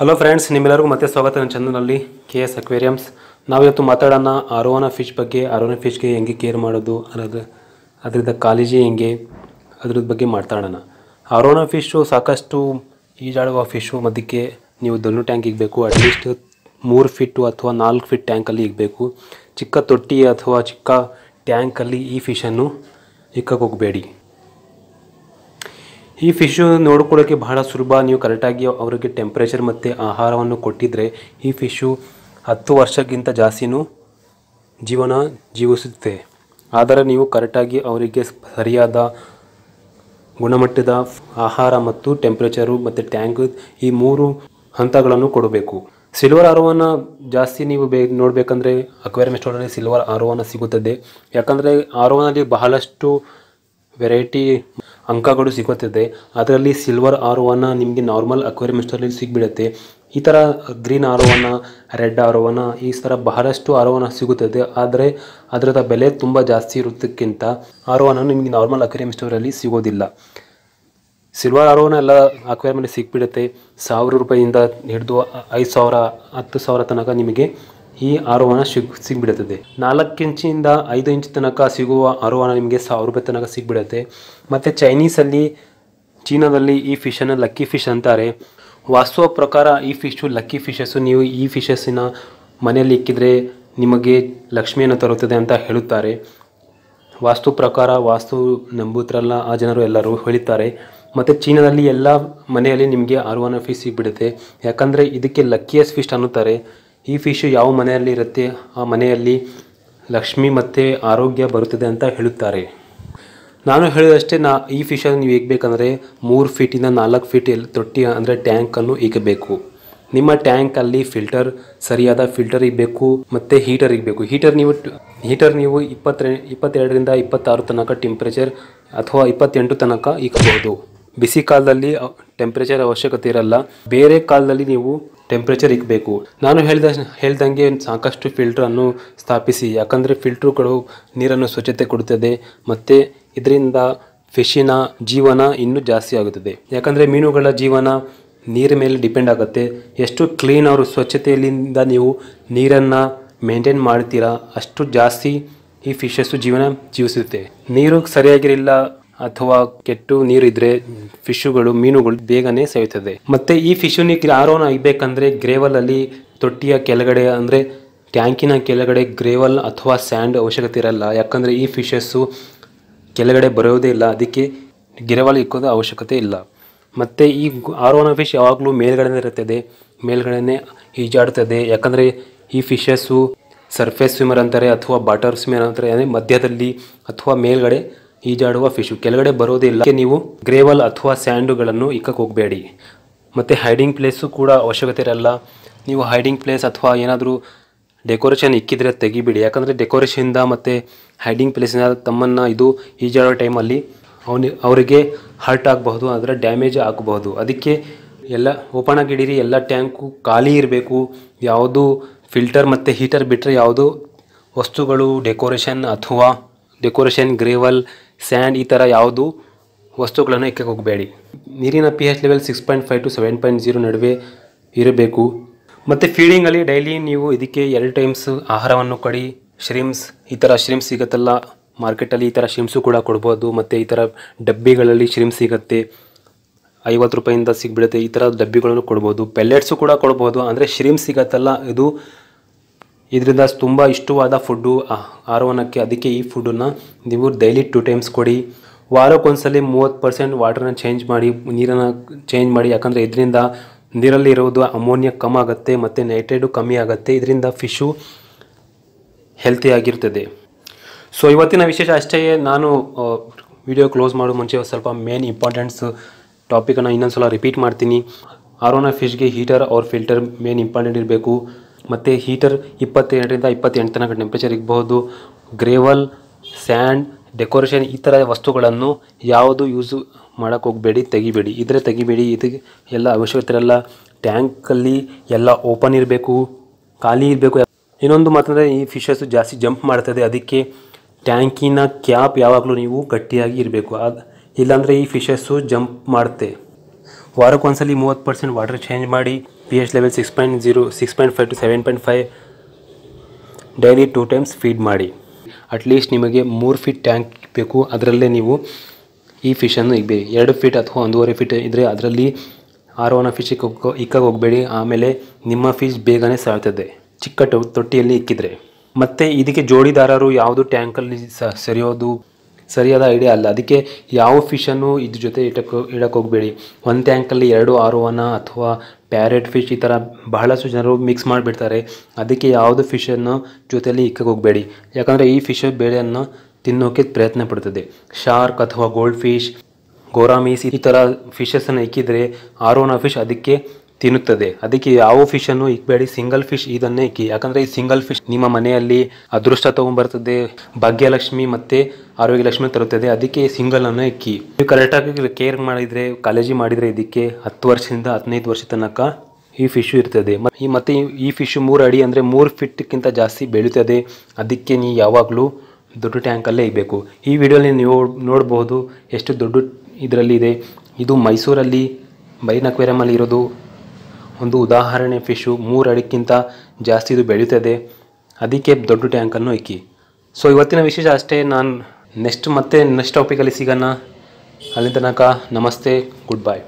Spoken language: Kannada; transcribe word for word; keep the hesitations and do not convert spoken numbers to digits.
ಹಲೋ ಫ್ರೆಂಡ್ಸ್, ನಿಮ್ಮೆಲ್ಲರಿಗೂ ಮತ್ತೆ ಸ್ವಾಗತ ನನ್ನ ಚಾನೆಲ್ನಲ್ಲಿ ಕೆ ಎಸ್ ಅಕ್ವೇರಿಯಮ್ಸ್. ನಾವು ಇವತ್ತು ಮಾತಾಡೋಣ ಅರೋವಾನ ಫಿಶ್ ಬಗ್ಗೆ. ಅರೋವಾನ ಫಿಶ್ಗೆ ಹೆಂಗೆ ಕೇರ್ ಮಾಡೋದು ಅನ್ನೋದು, ಅದರಿಂದ ಕಾಳಜಿ ಹೆಂಗೆ, ಅದ್ರ ಬಗ್ಗೆ ಮಾತಾಡೋಣ. ಅರೋವಾನ ಫಿಶ್ಶು ಸಾಕಷ್ಟು ಈಜಾಡುವ ಫಿಶ್ಶು. ಮಧ್ಯಕ್ಕೆ ನೀವು ದೊಣ್ಣು ಟ್ಯಾಂಕ್ ಇಗಬೇಕು. ಅಟ್ಲೀಸ್ಟ್ ಮೂರು ಫಿಟ್ಟು ಅಥವಾ ನಾಲ್ಕು ಫಿಟ್ ಟ್ಯಾಂಕಲ್ಲಿ ಇಗಬೇಕು. ಚಿಕ್ಕ ತೊಟ್ಟಿ ಅಥವಾ ಚಿಕ್ಕ ಟ್ಯಾಂಕಲ್ಲಿ ಈ ಫಿಶನ್ನು ಇಕ್ಕಕ್ಕೆ ಹೋಗಬೇಡಿ. ಈ ಫಿಶು ನೋಡಿಕೊಳ್ಳೋಕೆ ಬಹಳ ಸುಲಭ. ನೀವು ಕರೆಕ್ಟಾಗಿ ಅವರಿಗೆ ಟೆಂಪ್ರೇಚರ್ ಮತ್ತು ಆಹಾರವನ್ನು ಕೊಟ್ಟಿದ್ದರೆ ಈ ಫಿಶು ಹತ್ತು ವರ್ಷಕ್ಕಿಂತ ಜಾಸ್ತಿನೂ ಜೀವನ ಜೀವಿಸುತ್ತೆ. ಆದರೆ ನೀವು ಕರೆಕ್ಟಾಗಿ ಅವರಿಗೆ ಸರಿಯಾದ ಗುಣಮಟ್ಟದ ಆಹಾರ ಮತ್ತು ಟೆಂಪ್ರೇಚರು ಮತ್ತು ಟ್ಯಾಂಕ್, ಈ ಮೂರು ಹಂತಗಳನ್ನು ಕೊಡಬೇಕು. ಸಿಲ್ವರ್ ಅರೋವಾನ ಜಾಸ್ತಿ ನೀವು ಬೇ ನೋಡಬೇಕಂದ್ರೆ ಅಕ್ವೇರಿಯಂ ಸ್ಟೋರ್ನಲ್ಲಿ ಸಿಲ್ವರ್ ಅರೋವಾನ ಸಿಗುತ್ತದೆ. ಯಾಕಂದರೆ ಅರೋವಾನಲ್ಲಿ ಬಹಳಷ್ಟು ವೆರೈಟಿ ಅಂಕಗಳು ಸಿಗುತ್ತದೆ. ಅದರಲ್ಲಿ ಸಿಲ್ವರ್ ಅರೋವಾನ ನಿಮಗೆ ನಾರ್ಮಲ್ ಅಕ್ವೇರಿಯಂ ಸ್ಟೋರ್ನಲ್ಲಿ ಸಿಗ್ಬಿಡುತ್ತೆ. ಈ ಥರ ಗ್ರೀನ್ ಅರೋವಾನ, ರೆಡ್ ಅರೋವಾನ, ಈ ಥರ ಬಹಳಷ್ಟು ಅರೋವಾನ ಸಿಗುತ್ತದೆ. ಆದರೆ ಅದರದ ಬೆಲೆ ತುಂಬ ಜಾಸ್ತಿ ಇರೋದಕ್ಕಿಂತ ಅರೋವಾನ ನಿಮಗೆ ನಾರ್ಮಲ್ ಅಕ್ವೇರಿಯಂ ಸ್ಟೋರಲ್ಲಿ ಸಿಗೋದಿಲ್ಲ. ಸಿಲ್ವರ್ ಅರೋವಾನ ಎಲ್ಲ ಅಕ್ವೇರಿಯಮಲ್ಲಿ ಸಿಕ್ಬಿಡುತ್ತೆ. ಸಾವಿರ ರೂಪಾಯಿಂದ ಹಿಡಿದು ಐದು ಸಾವಿರ ಹತ್ತು ಸಾವಿರ ತನಕ ನಿಮಗೆ ಈ ಅರೋವಾನ ಸಿಗ್ ಸಿಗ್ಬಿಡುತ್ತದೆ. ನಾಲ್ಕು ಇಂಚಿಂದ ಐದು ಇಂಚ್ ತನಕ ಸಿಗುವ ಅರೋವಾನ ನಿಮಗೆ ಸಾವಿರ ರೂಪಾಯಿ ತನಕ ಸಿಗ್ಬಿಡುತ್ತೆ. ಮತ್ತು ಚೈನೀಸಲ್ಲಿ, ಚೀನಾದಲ್ಲಿ ಈ ಫಿಶನ್ನು ಲಕ್ಕಿ ಫಿಶ್ ಅಂತಾರೆ. ವಾಸ್ತವ ಪ್ರಕಾರ ಈ ಫಿಶು ಲಕ್ಕಿ ಫಿಶಸ್ಸು. ನೀವು ಈ ಫಿಶಸ್ಸಿನ ಮನೆಯಲ್ಲಿ ಇಕ್ಕಿದರೆ ನಿಮಗೆ ಲಕ್ಷ್ಮಿಯನ್ನು ತರುತ್ತದೆ ಅಂತ ಹೇಳುತ್ತಾರೆ. ವಾಸ್ತು ಪ್ರಕಾರ, ವಾಸ್ತು ನಂಬುತ್ತರಲ್ಲ ಆ ಜನರು ಎಲ್ಲರೂ ಹೇಳುತ್ತಾರೆ. ಮತ್ತು ಚೀನಾದಲ್ಲಿ ಎಲ್ಲ ಮನೆಯಲ್ಲಿ ನಿಮಗೆ ಅರೋವಾನ ಫಿಶ್ ಸಿಗ್ಬಿಡುತ್ತೆ. ಯಾಕಂದರೆ ಇದಕ್ಕೆ ಲಕ್ಕಿಯಸ್ ಫಿಶ್ ಅನ್ನುತ್ತಾರೆ. ಈ ಫಿಶು ಯಾವ ಮನೆಯಲ್ಲಿ ಇರುತ್ತೆ ಆ ಮನೆಯಲ್ಲಿ ಲಕ್ಷ್ಮಿ ಮತ್ತು ಆರೋಗ್ಯ ಬರುತ್ತದೆ ಅಂತ ಹೇಳುತ್ತಾರೆ. ನಾನು ಹೇಳಿದಷ್ಟೇ. ನಾ ಈ ಫಿಶನ್ನು ನೀವು ಇಕ್ಕಬೇಕಂದ್ರೆ ಮೂರು ಫೀಟಿಂದ ನಾಲ್ಕು ಫೀಟ್ ಎಲ್ಲಿ ತೊಟ್ಟಿ ಅಂದರೆ ಟ್ಯಾಂಕನ್ನು ಇಕ್ಕಬೇಕು. ನಿಮ್ಮ ಟ್ಯಾಂಕಲ್ಲಿ ಫಿಲ್ಟರ್, ಸರಿಯಾದ ಫಿಲ್ಟರ್ ಇರಬೇಕು ಮತ್ತು ಹೀಟರ್ ಇರಬೇಕು. ಹೀಟರ್ ನೀವು ಹೀಟರ್ ನೀವು ಇಪ್ಪತ್ತರ ಇಪ್ಪತ್ತೆರಡರಿಂದ ಇಪ್ಪತ್ತಾರು ತನಕ ಟೆಂಪ್ರೇಚರ್ ಅಥವಾ ಇಪ್ಪತ್ತೆಂಟು ತನಕ ಇಕ್ಕಬಹುದು. ಬಿಸಿ ಕಾಲದಲ್ಲಿ ಟೆಂಪ್ರೇಚರ್ ಅವಶ್ಯಕತೆ ಇರಲ್ಲ. ಬೇರೆ ಕಾಲದಲ್ಲಿ ನೀವು ಟೆಂಪ್ರೇಚರ್ ಇಕ್ಕಬೇಕು. ನಾನು ಹೇಳಿದ ಹೇಳ್ದಂಗೆ ಸಾಕಷ್ಟು ಫಿಲ್ಟ್ರನ್ನು ಸ್ಥಾಪಿಸಿ. ಯಾಕಂದರೆ ಫಿಲ್ಟ್ರುಗಳು ನೀರನ್ನು ಸ್ವಚ್ಛತೆ ಕೊಡುತ್ತದೆ ಮತ್ತು ಇದರಿಂದ ಫಿಶಿನ ಜೀವನ ಇನ್ನೂ ಜಾಸ್ತಿ ಆಗುತ್ತದೆ. ಯಾಕಂದರೆ ಮೀನುಗಳ ಜೀವನ ನೀರ ಮೇಲೆ ಡಿಪೆಂಡ್ ಆಗುತ್ತೆ. ಎಷ್ಟು ಕ್ಲೀನ್ ಅವರು ಸ್ವಚ್ಛತೆಯಿಂದ ನೀವು ನೀರನ್ನು ಮೇಂಟೈನ್ ಮಾಡ್ತೀರಾ ಅಷ್ಟು ಜಾಸ್ತಿ ಈ ಫಿಶಸ್ಸು ಜೀವನ ಜೀವಿಸುತ್ತೆ. ನೀರು ಸರಿಯಾಗಿರಲಿಲ್ಲ ಅಥವಾ ಕೆಟ್ಟು ನೀರಿದ್ರೆ ಫಿಶುಗಳು ಮೀನುಗಳು ಬೇಗನೆ ಸಾಯುತ್ತದೆ. ಮತ್ತು ಈ ಫಿಶುನಿ ಅರೋವಾನ ಇಕ್ಬೇಕಂದ್ರೆ ಗ್ರೇವಲಲ್ಲಿ ತೊಟ್ಟಿಯ ಕೆಳಗಡೆ ಅಂದರೆ ಟ್ಯಾಂಕಿನ ಕೆಳಗಡೆ ಗ್ರೇವಲ್ ಅಥವಾ ಸ್ಯಾಂಡ್ ಅವಶ್ಯಕತೆ ಇರಲ್ಲ. ಯಾಕಂದರೆ ಈ ಫಿಶಸ್ಸು ಕೆಳಗಡೆ ಬರೋದೇ ಇಲ್ಲ. ಅದಕ್ಕೆ ಗ್ರೇವಲ್ ಇಕ್ಕೋದು ಅವಶ್ಯಕತೆ ಇಲ್ಲ. ಮತ್ತು ಈ ಅರೋವಾನ ಫಿಶ್ ಯಾವಾಗಲೂ ಮೇಲ್ಗಡೆನೇ ಇರುತ್ತದೆ, ಮೇಲ್ಗಡೆನೇ ಈಜಾಡುತ್ತದೆ. ಯಾಕಂದರೆ ಈ ಫಿಶಸ್ಸು ಸರ್ಫೇಸ್ ಸ್ವಿಮ್ಮರ್ ಅಂತಾರೆ ಅಥವಾ ಬಾಟರ್ ಸ್ವಿಮ್ಮರ್ ಅಂತಾರೆ. ಅಂದರೆ ಮಧ್ಯದಲ್ಲಿ ಅಥವಾ ಮೇಲ್ಗಡೆ ಈಜಾಡುವ ಫಿಶು, ಕೆಳಗಡೆ ಬರೋದಿಲ್ಲ. ನೀವು ಗ್ರೇವಲ್ ಅಥವಾ ಸ್ಯಾಂಡುಗಳನ್ನು ಇಕ್ಕಕ್ಕೆ ಹೋಗಬೇಡಿ. ಮತ್ತು ಹೈಡಿಂಗ್ ಪ್ಲೇಸು ಕೂಡ ಅವಶ್ಯಕತೆ ಇರಲ್ಲ. ನೀವು ಹೈಡಿಂಗ್ ಪ್ಲೇಸ್ ಅಥವಾ ಏನಾದರೂ ಡೆಕೋರೇಷನ್ ಇಕ್ಕಿದ್ರೆ ತೆಗಿಬಿಡಿ. ಯಾಕಂದರೆ ಡೆಕೋರೇಷನಿಂದ ಮತ್ತು ಹೈಡಿಂಗ್ ಪ್ಲೇಸಿನ ತಮ್ಮನ್ನು ಇದು ಈಜಾಡೋ ಟೈಮಲ್ಲಿ ಅವನಿ ಅವರಿಗೆ ಹರ್ಟ್ ಆಗಬಹುದು, ಅದರ ಡ್ಯಾಮೇಜ್ ಆಗಬಹುದು. ಅದಕ್ಕೆ ಎಲ್ಲ ಓಪನ್ ಆಗಿಡೀರಿ. ಎಲ್ಲ ಟ್ಯಾಂಕು ಖಾಲಿ ಇರಬೇಕು. ಯಾವುದು ಫಿಲ್ಟರ್ ಮತ್ತು ಹೀಟರ್ ಬಿಟ್ಟರೆ ಯಾವುದು ವಸ್ತುಗಳು ಡೆಕೋರೇಷನ್ ಅಥವಾ ಡೆಕೋರೇಷನ್ ಗ್ರೇವಲ್ ಸ್ಯಾಂಡ್ ಈ ಥರ ಯಾವುದು ವಸ್ತುಗಳನ್ನು ಇಕ್ಕಕ್ಕೆ ಹೋಗಬೇಡಿ. ನೀರಿನ P H level six point five to seven point zero ನಡುವೆ ಇರಬೇಕು. ಮತ್ತು ಫೀಡಿಂಗಲ್ಲಿ ಡೈಲಿ ನೀವು ಇದಕ್ಕೆ ಎರಡು ಟೈಮ್ಸ್ ಆಹಾರವನ್ನು ಕೊಡಿ. ಶ್ರಿಮ್ಸ್, ಈ ಥರ ಶ್ರಿಮ್ಸ್ ಸಿಗುತ್ತಲ್ಲ ಮಾರ್ಕೆಟಲ್ಲಿ, ಈ ಥರ ಶ್ರಿಮ್ಸು ಕೂಡ ಕೊಡ್ಬೋದು. ಮತ್ತು ಈ ಥರ ಡಬ್ಬಿಗಳಲ್ಲಿ ಶ್ರಿಮ್ಸ್ ಸಿಗುತ್ತೆ, ಐವತ್ತು ರೂಪಾಯಿಂದ ಸಿಗ್ಬಿಡುತ್ತೆ. ಈ ಥರ ಡಬ್ಬಿಗಳನ್ನು ಕೊಡ್ಬೋದು. ಪೆಲ್ಲೆಟ್ಸು ಕೂಡ ಕೊಡ್ಬೋದು. ಅಂದರೆ ಶ್ರಿಮ್ಸ್ ಸಿಗುತ್ತಲ್ಲ ಇದು, ಇದರಿಂದ ತುಂಬ ಇಷ್ಟವಾದ ಫುಡ್ಡು ಅರೋವಾನಕ್ಕೆ. ಅದಕ್ಕೆ ಈ ಫುಡ್ಡನ್ನು ನೀವು ಡೈಲಿ ಟು ಟೈಮ್ಸ್ ಕೊಡಿ. ವಾರಕ್ಕೊಂದ್ಸಲಿ ಮೂವತ್ತು ಪರ್ಸೆಂಟ್ ವಾಟರನ್ನ ಚೇಂಜ್ ಮಾಡಿ, ನೀರನ್ನು ಚೇಂಜ್ ಮಾಡಿ. ಯಾಕಂದರೆ ಇದರಿಂದ ನೀರಲ್ಲಿ ಇರೋದು ಅಮೋನಿಯಾ ಕಮ್ಮಿ ಆಗುತ್ತೆ ಮತ್ತು ನೈಟ್ರೇಟು ಕಮ್ಮಿ ಆಗುತ್ತೆ. ಇದರಿಂದ ಫಿಶು ಹೆಲ್ತಿಯಾಗಿರ್ತದೆ. ಸೊ ಇವತ್ತಿನ ವಿಶೇಷ ಅಷ್ಟೇ. ನಾನು ವಿಡಿಯೋ ಕ್ಲೋಸ್ ಮಾಡೋ ಮುಂಚೆ ಸ್ವಲ್ಪ ಮೇನ್ ಇಂಪಾರ್ಟೆಂಟ್ಸ್ ಟಾಪಿಕನ್ನು ಇನ್ನೊಂದ್ಸಲ ರಿಪೀಟ್ ಮಾಡ್ತೀನಿ. ಅರೋವಾನ ಫಿಶ್ಗೆ ಹೀಟರ್ ಅವ್ರ ಫಿಲ್ಟರ್ ಮೇನ್ ಇಂಪಾರ್ಟೆಂಟ್ ಇರಬೇಕು. ಮತ್ತು ಹೀಟರ್ ಇಪ್ಪತ್ತೆರಡರಿಂದ ಇಪ್ಪತ್ತೆಂಟು ತನಕ ಟೆಂಪ್ರೇಚರ್ ಇರಬಹುದು. ಗ್ರೇವಲ್, ಸ್ಯಾಂಡ್, ಡೆಕೋರೇಷನ್ ಈ ಥರ ವಸ್ತುಗಳನ್ನು ಯಾವುದು ಯೂಸ್ ಮಾಡೋಕ್ಕೆ ಹೋಗಬೇಡಿ, ತೆಗಿಬೇಡಿ. ಇದ್ರೆ ತೆಗಿಬೇಡಿ, ಇದಕ್ಕೆ ಎಲ್ಲ ಅವಶ್ಯಕತೆ ಇರಲ್ಲ. ಟ್ಯಾಂಕಲ್ಲಿ ಎಲ್ಲ ಓಪನ್ ಇರಬೇಕು, ಖಾಲಿ ಇರಬೇಕು. ಇನ್ನೊಂದು ಮಾತಂದರೆ ಈ ಫಿಶಸ್ಸು ಜಾಸ್ತಿ ಜಂಪ್ ಮಾಡ್ತದೆ. ಅದಕ್ಕೆ ಟ್ಯಾಂಕಿನ ಕ್ಯಾಪ್ ಯಾವಾಗಲೂ ನೀವು ಗಟ್ಟಿಯಾಗಿ ಇರಬೇಕು. ಅದು ಇಲ್ಲಾಂದರೆ ಈ ಫಿಶಸ್ಸು ಜಂಪ್ ಮಾಡುತ್ತೆ. ವಾರಕ್ಕೊಂದ್ಸಲಿ ಮೂವತ್ತು ಪರ್ಸೆಂಟ್ ವಾಟರ್ ಚೇಂಜ್ ಮಾಡಿ P H level six point zero six point five to seven point five daily two times feed ಮಾಡಿ. ಅಟ್ಲೀಸ್ಟ್ ನಿಮಗೆ ಮೂರು ಫೀಟ್ ಟ್ಯಾಂಕ್ ಬೇಕು, ಅದರಲ್ಲೇ ನೀವು ಈ ಫಿಶನ್ನು ಇಕ್ಬೇಡಿ. ಎರಡು ಫೀಟ್ ಅಥವಾ ಒಂದೂವರೆ ಫೀಟ್ ಇದ್ದರೆ ಅದರಲ್ಲಿ ಆರೋನ ಫಿಶ್ ಇಕ್ಕ ಇಕ್ಕಾಗ ಹೋಗಬೇಡಿ, ಆಮೇಲೆ ನಿಮ್ಮ ಫಿಶ್ ಬೇಗನೆ ಸಾಯ್ತದೆ ಚಿಕ್ಕ ತೊಟ್ಟಿಯಲ್ಲಿ ಇಕ್ಕಿದರೆ. ಮತ್ತು ಇದಕ್ಕೆ ಜೋಡಿದಾರರು ಯಾವುದು ಟ್ಯಾಂಕಲ್ಲಿ ಸರಿಯೋದು ಸರಿಯಾದ ಐಡಿಯಾ ಅಲ್ಲ. ಅದಕ್ಕೆ ಯಾವ ಫಿಶನ್ನು ಇದ್ರ ಜೊತೆ ಇಡಕ್ಕೆ ಇಡಕ್ಕೆ ಹೋಗಬೇಡಿ. ಒಂದು ಟ್ಯಾಂಕಲ್ಲಿ ಎರಡು ಆರೋನ ಅಥವಾ ಪ್ಯಾರೆಟ್ ಫಿಶ್ ಈ ಥರ ಬಹಳಷ್ಟು ಜನರು ಮಿಕ್ಸ್ ಮಾಡಿಬಿಡ್ತಾರೆ. ಅದಕ್ಕೆ ಯಾವುದು ಫಿಶನ್ನು ಜೊತೆಯಲ್ಲಿ ಇಕ್ಕಕ್ಕೆ ಹೋಗಬೇಡಿ, ಯಾಕಂದರೆ ಈ ಫಿಶ್ ಬೇಳೆಯನ್ನು ತಿನ್ನೋಕ್ಕೆ ಪ್ರಯತ್ನ ಪಡ್ತದೆ. ಶಾರ್ಕ್ ಅಥವಾ ಗೋಲ್ಡ್ ಫಿಶ್, ಗೋರಾಮೀಸ್ ಈ ಥರ ಫಿಶಸ್ಸನ್ನು ಇಕ್ಕಿದರೆ ಆರೋನ ಫಿಶ್ ಅದಕ್ಕೆ ತಿನ್ನುತ್ತದೆ. ಅದಕ್ಕೆ ಯಾವ ಫಿಶನ್ನು ಇಕ್ಬೇಡಿ, ಸಿಂಗಲ್ ಫಿಶ್ ಇದನ್ನೇ ಇಕ್ಕಿ. ಯಾಕಂದರೆ ಈ ಸಿಂಗಲ್ ಫಿಶ್ ನಿಮ್ಮ ಮನೆಯಲ್ಲಿ ಅದೃಷ್ಟ ತೊಗೊಂಬರ್ತದೆ, ಭಾಗ್ಯಲಕ್ಷ್ಮಿ ಮತ್ತು ಆರೋಗ್ಯ ಲಕ್ಷ್ಮಿ ತರುತ್ತದೆ. ಅದಕ್ಕೆ ಸಿಂಗಲನ್ನು ಇಕ್ಕಿ. ನೀವು ಕರೆಕ್ಟಾಗಿ ಕೇರ್ ಮಾಡಿದರೆ, ಕಾಳಜಿ ಮಾಡಿದರೆ ಇದಕ್ಕೆ ಹತ್ತು ವರ್ಷದಿಂದ ಹದಿನೈದು ವರ್ಷ ತನಕ ಈ ಫಿಶು ಇರ್ತದೆ. ಈ ಮತ್ತು ಈ ಫಿಶು ಮೂರು ಅಡಿ ಅಂದರೆ ಮೂರು ಫಿಟ್ಗಿಂತ ಜಾಸ್ತಿ ಬೆಳೀತದೆ. ಅದಕ್ಕೆ ನೀವು ಯಾವಾಗಲೂ ದೊಡ್ಡ ಟ್ಯಾಂಕಲ್ಲೇ ಇರಬೇಕು. ಈ ವಿಡಿಯೋಲಿ ನೀವು ನೋಡ್ಬೋದು ಎಷ್ಟು ದೊಡ್ಡ ಇದರಲ್ಲಿ ಇದೆ. ಇದು ಮೈಸೂರಲ್ಲಿ ಮರೀನ್ ಅಕ್ವೇರಿಯಮಲ್ಲಿ ಇರೋದು ಒಂದು ಉದಾಹರಣೆ. ಫಿಶು ಮೂರು ಅಡಿಕ್ಕಿಂತ ಜಾಸ್ತಿ ಇದು ಬೆಳೆಯುತ್ತದೆ. ಅದಕ್ಕೆ ದೊಡ್ಡ ಟ್ಯಾಂಕನ್ನು ಇಕ್ಕಿ. ಸೊ ಇವತ್ತಿನ ವಿಶೇಷ ಅಷ್ಟೇ. ನಾನು ನೆಕ್ಸ್ಟ್ ಮತ್ತೆ ನೆಕ್ಸ್ಟ್ ಟಾಪಿಕಲ್ಲಿ ಸಿಗೋಣ. ಅಲ್ಲಿ ತನಕ ನಮಸ್ತೆ, ಗುಡ್ ಬಾಯ್.